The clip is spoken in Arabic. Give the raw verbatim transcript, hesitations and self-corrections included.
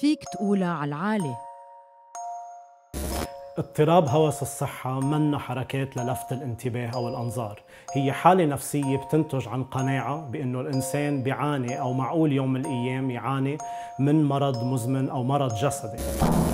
فيك تقولها على العالي. اضطراب هوس الصحة منه حركات للفت الانتباه أو الأنظار، هي حالة نفسية بتنتج عن قناعة بأنه الإنسان بيعاني أو معقول يوم من الأيام يعاني من مرض مزمن أو مرض جسدي.